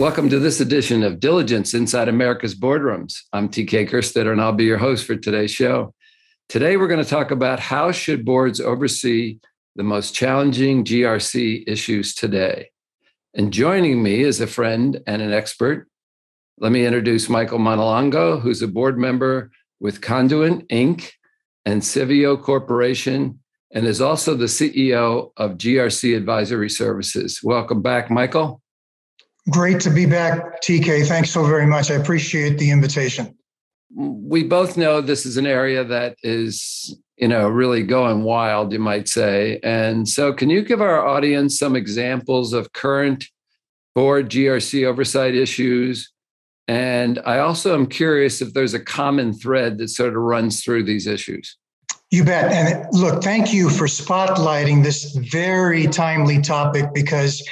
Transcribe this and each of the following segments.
Welcome to this edition of Diligence Inside America's Boardrooms. I'm TK Kerstetter, and I'll be your host for today's show. Today, we're going to talk about how should boards oversee the most challenging GRC issues today. And joining me is a friend and an expert. Let me introduce Michael Montelongo, who's a board member with Conduent Inc. and Civeo Corporation, and is also the CEO of GRC Advisory Services. Welcome back, Michael. Great to be back, TK. Thanks so very much. I appreciate the invitation. We both know this is an area that is, really going wild, you might say. And so can you give our audience some examples of current board GRC oversight issues? And I also am curious if there's a common thread that sort of runs through these issues. You bet. And look, thank you for spotlighting this very timely topic, because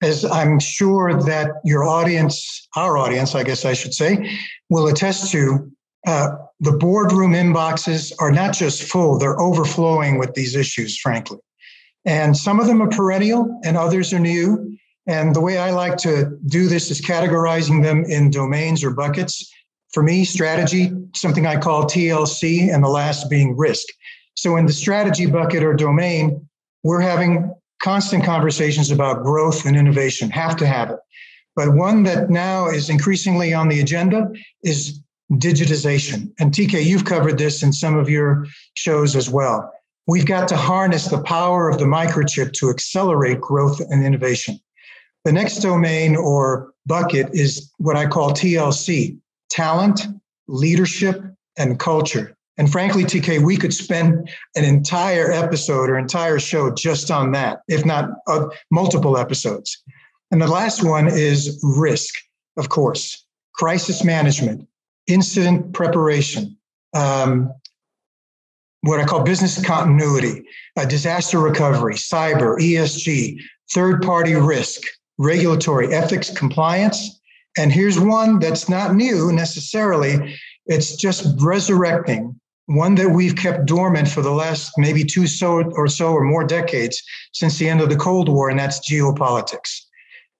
as I'm sure that your audience, our audience, I guess I should say, will attest to, the boardroom inboxes are not just full, they're overflowing with these issues, frankly. And some of them are perennial and others are new. And the way I like to do this is categorizing them in domains or buckets. For me, strategy, something I call TLC, and the last being risk. So in the strategy bucket or domain, we're having constant conversations about growth and innovation, have to have it. But one that now is increasingly on the agenda is digitization. And TK, you've covered this in some of your shows as well. We've got to harness the power of the microchip to accelerate growth and innovation. The next domain or bucket is what I call TLC, talent, leadership, and culture. And frankly, TK, we could spend an entire episode or entire show just on that, if not multiple episodes. And the last one is risk, of course, crisis management, incident preparation, what I call business continuity, disaster recovery, cyber, ESG, third-party risk, regulatory ethics, compliance. And here's one that's not new necessarily. It's just resurrecting one that we've kept dormant for the last maybe two or more decades since the end of the Cold War, and that's geopolitics.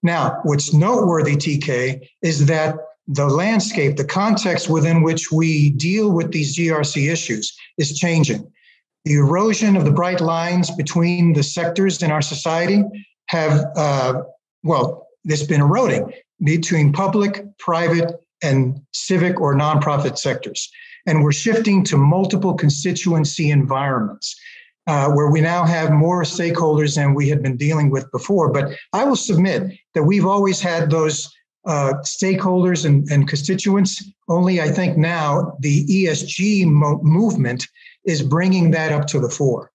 Now, what's noteworthy, TK, is that the landscape, the context within which we deal with these GRC issues is changing. The erosion of the bright lines between the sectors in our society have, it's been eroding between public, private, and civic or nonprofit sectors. And we're shifting to multiple constituency environments where we now have more stakeholders than we had been dealing with before. But I will submit that we've always had those stakeholders and constituents, only I think now the ESG movement is bringing that up to the fore.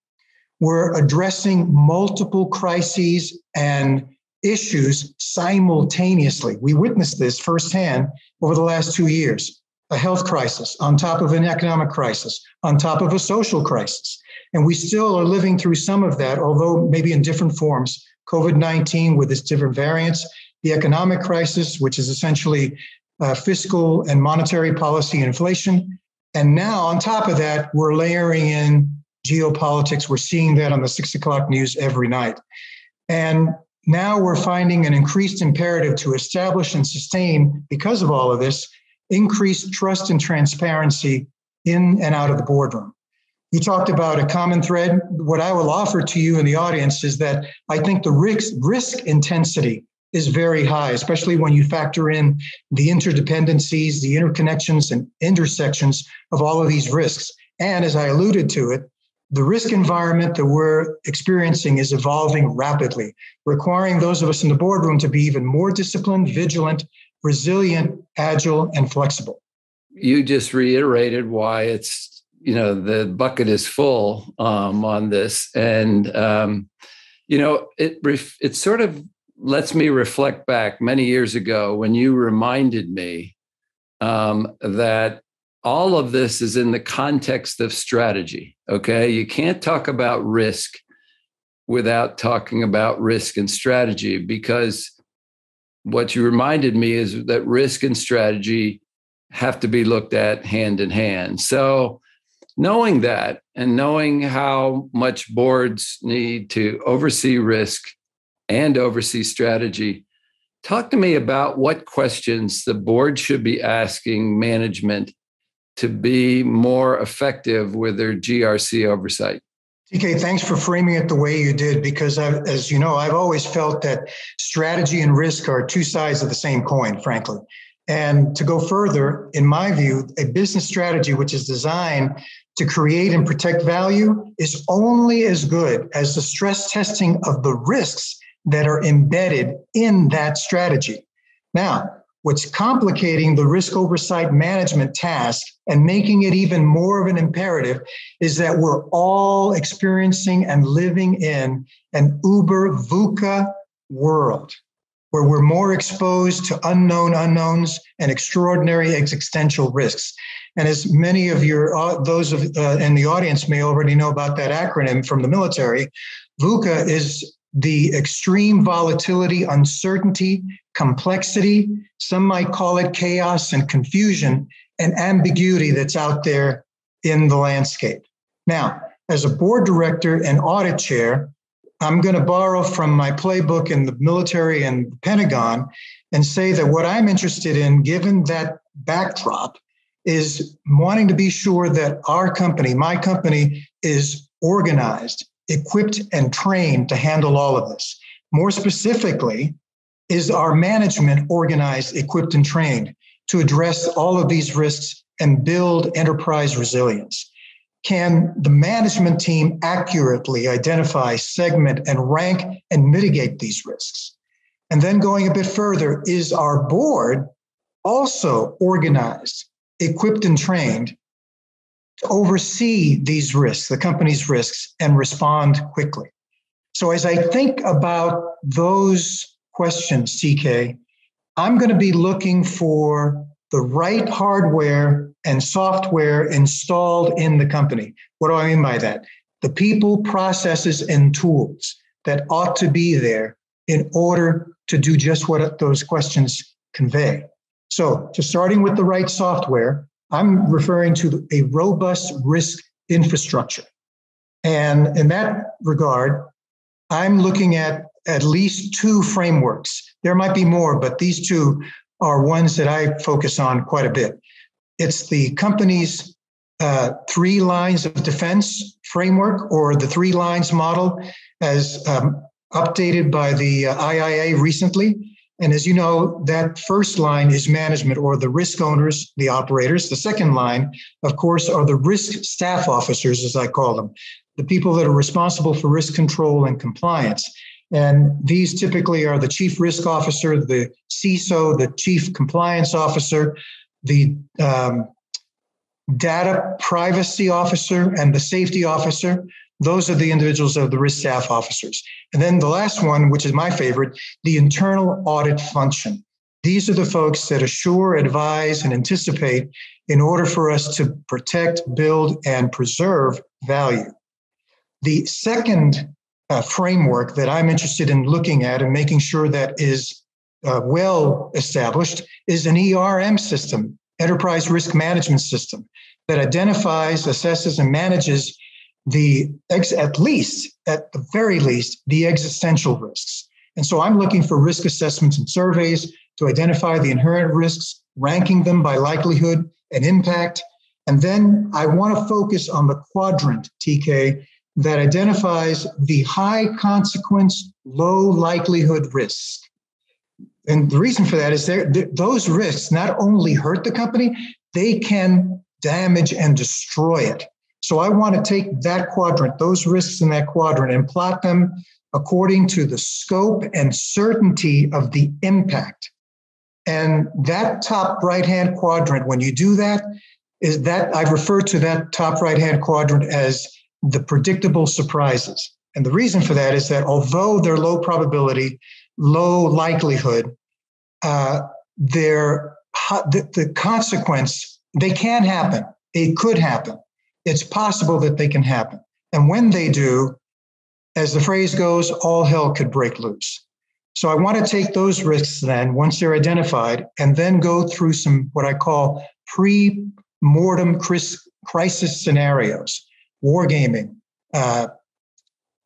We're addressing multiple crises and issues simultaneously. We witnessed this firsthand over the last 2 years, a health crisis on top of an economic crisis, on top of a social crisis. And we still are living through some of that, although maybe in different forms, COVID-19 with its different variants, the economic crisis, which is essentially fiscal and monetary policy inflation. And now on top of that, we're layering in geopolitics. We're seeing that on the 6 o'clock news every night. And now we're finding an increased imperative to establish and sustain, because of all of this, increased trust and transparency in and out of the boardroom. You talked about a common thread. What I will offer to you and the audience is that I think the risk intensity is very high, especially when you factor in the interdependencies, the interconnections and intersections of all of these risks. And as I alluded to it, the risk environment that we're experiencing is evolving rapidly, requiring those of us in the boardroom to be even more disciplined, vigilant, resilient, agile, and flexible. You just reiterated why it's, the bucket is full on this. And, it sort of lets me reflect back many years ago when you reminded me that all of this is in the context of strategy, okay? You can't talk about risk without talking about risk and strategy, because what you reminded me is that risk and strategy have to be looked at hand in hand. So knowing that and knowing how much boards need to oversee risk and oversee strategy, Talk to me about what questions the board should be asking management to be more effective with their GRC oversight. TK, thanks for framing it the way you did, because as you know, I've always felt that strategy and risk are two sides of the same coin, frankly. And to go further, in my view, a business strategy which is designed to create and protect value is only as good as the stress testing of the risks that are embedded in that strategy. Now, what's complicating the risk oversight management task and making it even more of an imperative is that we're all experiencing and living in an uber VUCA world, where we're more exposed to unknown unknowns and extraordinary existential risks. And as many of those in the audience may already know about that acronym from the military, VUCA is the extreme volatility, uncertainty, complexity, some might call it chaos and confusion and ambiguity that's out there in the landscape. Now, as a board director and audit chair, I'm going to borrow from my playbook in the military and the Pentagon and say that what I'm interested in, given that backdrop, is wanting to be sure that our company, my company, is organized, equipped, and trained to handle all of this. More specifically, is our management organized, equipped, and trained to address all of these risks and build enterprise resilience? Can the management team accurately identify, segment, and rank and mitigate these risks? And then going a bit further, is our board also organized, equipped, and trained to oversee these risks, the company's risks, and respond quickly? So as I think about those questions, TK, I'm going to be looking for the right hardware and software installed in the company. What do I mean by that? The people, processes, and tools that ought to be there in order to do just what those questions convey. So, to starting with the right software, I'm referring to a robust risk infrastructure. And in that regard, I'm looking at least two frameworks. There might be more, but these two are ones that I focus on quite a bit. It's the company's three lines of defense framework, or the three lines model, as updated by the IIA recently. And as you know, that first line is management, or the risk owners, the operators. The second line, of course, are the risk staff officers, as I call them, the people that are responsible for risk control and compliance. And these typically are the chief risk officer, the CISO, the chief compliance officer, the data privacy officer, and the safety officer. Those are the individuals of the risk staff officers. And then the last one, which is my favorite, the internal audit function. These are the folks that assure, advise, and anticipate in order for us to protect, build, and preserve value. The second framework that I'm interested in looking at and making sure that is well established is an ERM system, Enterprise Risk Management System, that identifies, assesses, and manages at the very least, the existential risks. And so I'm looking for risk assessments and surveys to identify the inherent risks, ranking them by likelihood and impact. And then I want to focus on the quadrant, TK, that identifies the high consequence, low likelihood risk. And the reason for that is those risks not only hurt the company, they can damage and destroy it. So I want to take that quadrant, those risks in that quadrant, and plot them according to the scope and certainty of the impact. And that top right-hand quadrant, when you do that, is that I refer to that top right-hand quadrant as the predictable surprises. And the reason for that is that although they're low probability, low likelihood, the consequence, they can happen. It could happen. It's possible that they can happen. And when they do, as the phrase goes, all hell could break loose. So I want to take those risks then, once they're identified, and then go through some what I call pre-mortem crisis scenarios, wargaming,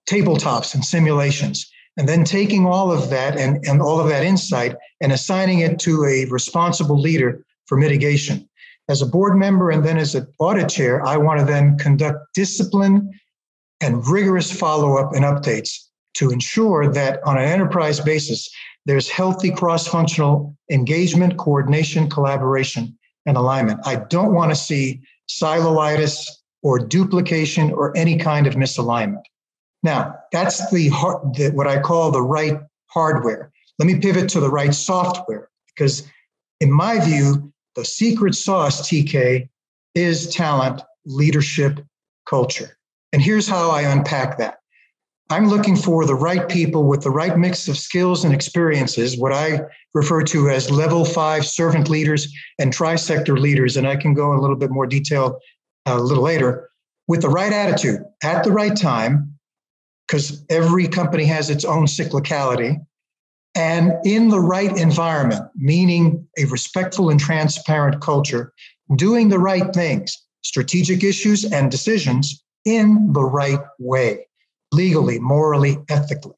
tabletops and simulations. And then taking all of that and all of that insight and assigning it to a responsible leader for mitigation. As a board member and then as an audit chair, I want to then conduct discipline and rigorous follow-up and updates to ensure that on an enterprise basis, there's healthy cross-functional engagement, coordination, collaboration, and alignment. I don't want to see siloitis or duplication or any kind of misalignment. Now, that's what I call the right hardware. Let me pivot to the right software, because in my view, the secret sauce, TK, is talent, leadership, culture. And here's how I unpack that. I'm looking for the right people with the right mix of skills and experiences, what I refer to as level 5 servant leaders and tri-sector leaders. And I can go in a little bit more detail a little later, with the right attitude at the right time, because every company has its own cyclicality, and in the right environment, meaning a respectful and transparent culture, doing the right things, strategic issues and decisions in the right way, legally, morally, ethically.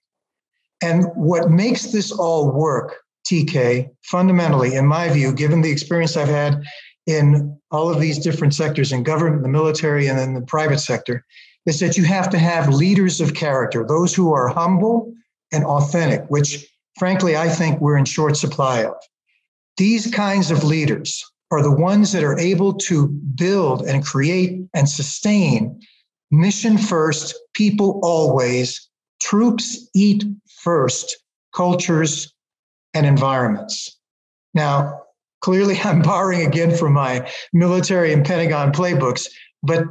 And what makes this all work, TK, fundamentally, in my view, given the experience I've had in all of these different sectors, in government, the military, and then the private sector, is that you have to have leaders of character, those who are humble and authentic, which frankly, I think we're in short supply of. These kinds of leaders are the ones that are able to build and create and sustain mission first, people always, troops eat first, cultures and environments. Now, clearly I'm borrowing again from my military and Pentagon playbooks, but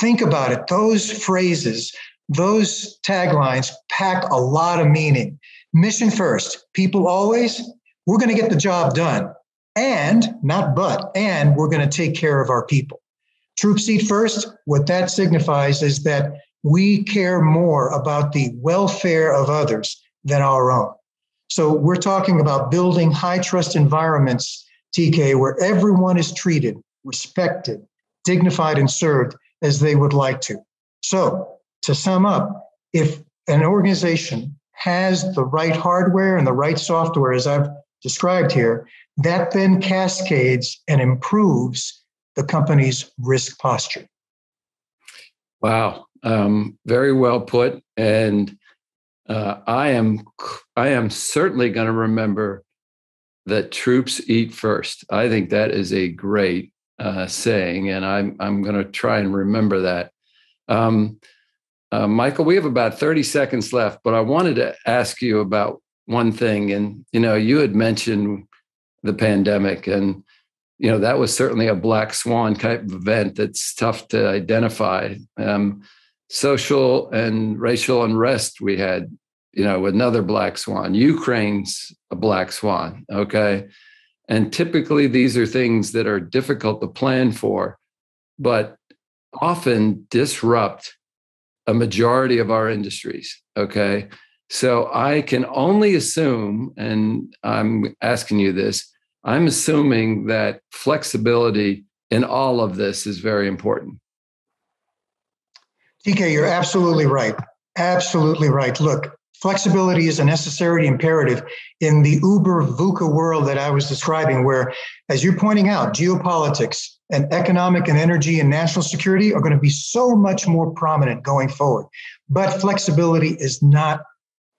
think about it. Those phrases, those taglines pack a lot of meaning. Mission first, people always, we're going to get the job done. And, not but, and we're going to take care of our people. Troops eat first, what that signifies is that we care more about the welfare of others than our own. So we're talking about building high trust environments, TK, where everyone is treated, respected, dignified, and served as they would like to. So to sum up, if an organization has the right hardware and the right software, as I've described here, that then cascades and improves the company's risk posture. Wow, very well put. And I am certainly going to remember that troops eat first. I think that is a great saying, and I'm going to try and remember that. Michael, we have about 30 seconds left, but I wanted to ask you about one thing. And, you know, you had mentioned the pandemic, and, you know, that was certainly a black swan type of event that's tough to identify. Social and racial unrest we had, you know, another black swan. Ukraine's a black swan, okay? And typically these are things that are difficult to plan for, but often disrupt a majority of our industries, okay? So I can only assume, and I'm asking you this, I'm assuming that flexibility in all of this is very important. TK, you're absolutely right. Absolutely right. Look, flexibility is a necessary imperative in the uber VUCA world that I was describing, where, as you're pointing out, geopolitics and economic and energy and national security are going to be so much more prominent going forward. But flexibility is not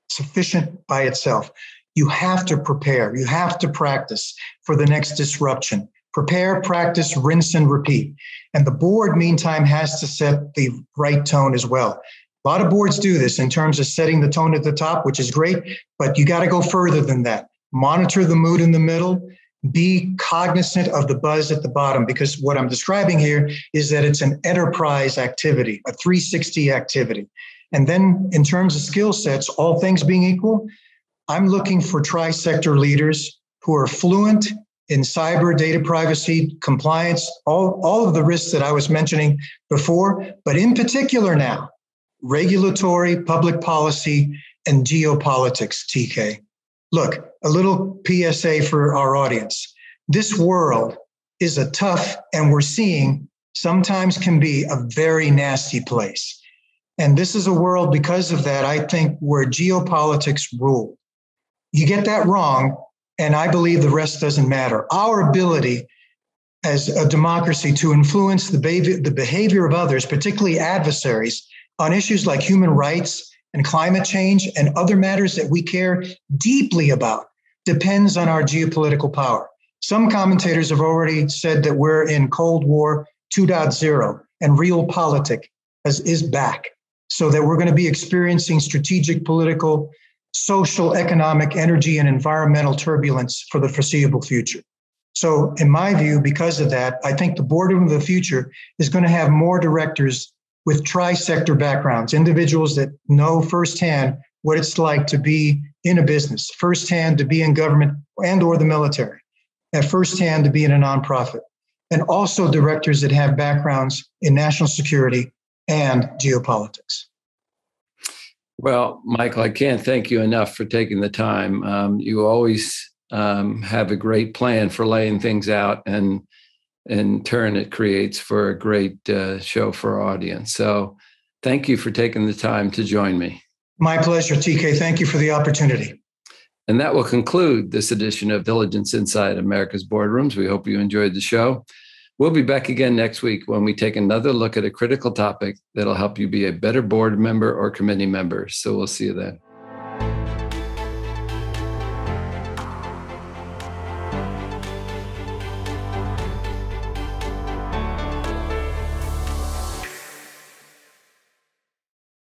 sufficient by itself. You have to prepare. You have to practice for the next disruption. Prepare, practice, rinse, and repeat. And the board, meantime, has to set the right tone as well. A lot of boards do this in terms of setting the tone at the top, which is great, but you got to go further than that. Monitor the mood in the middle. Be cognizant of the buzz at the bottom, because what I'm describing here is that it's an enterprise activity, a 360 activity. And then in terms of skill sets, all things being equal, I'm looking for tri-sector leaders who are fluent in cyber, data privacy, compliance, all of the risks that I was mentioning before, but in particular now, regulatory, public policy, and geopolitics, TK. Look, a little PSA for our audience. This world is a tough, and we're seeing sometimes can be a very nasty place. And this is a world, because of that, I think, where geopolitics rule. You get that wrong, and I believe the rest doesn't matter. Our ability as a democracy to influence the behavior of others, particularly adversaries, on issues like human rights and climate change and other matters that we care deeply about, depends on our geopolitical power. Some commentators have already said that we're in Cold War 2.0, and realpolitik is back, so that we're going to be experiencing strategic, political, social, economic, energy, and environmental turbulence for the foreseeable future. So in my view, because of that, I think the boardroom of the future is going to have more directors with tri-sector backgrounds, individuals that know firsthand what it's like to be in a business, firsthand to be in government and or the military, and firsthand to be in a nonprofit, and also directors that have backgrounds in national security and geopolitics. Well, Michael, I can't thank you enough for taking the time. You always have a great plan for laying things out, and in turn, it creates for a great show for our audience. So thank you for taking the time to join me. My pleasure, TK. Thank you for the opportunity. And that will conclude this edition of Diligence Inside America's Boardrooms. We hope you enjoyed the show. We'll be back again next week when we take another look at a critical topic that'll help you be a better board member or committee member. So we'll see you then.